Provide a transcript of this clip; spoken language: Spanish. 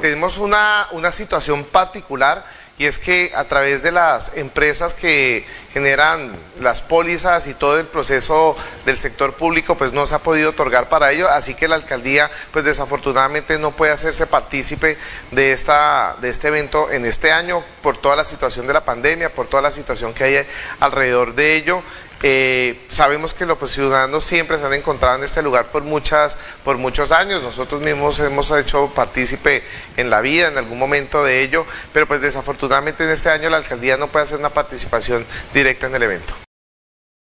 Tenemos una situación particular, y es que a través de las empresas que generan las pólizas y todo el proceso del sector público, pues no se ha podido otorgar para ello, así que la alcaldía pues desafortunadamente no puede hacerse partícipe de este evento en este año por toda la situación de la pandemia, por toda la situación que hay alrededor de ello. Sabemos que los ciudadanos siempre se han encontrado en este lugar por muchos años. Nosotros mismos hemos hecho partícipe en la vida en algún momento de ello, pero pues desafortunadamente en este año la alcaldía no puede hacer una participación directa en el evento.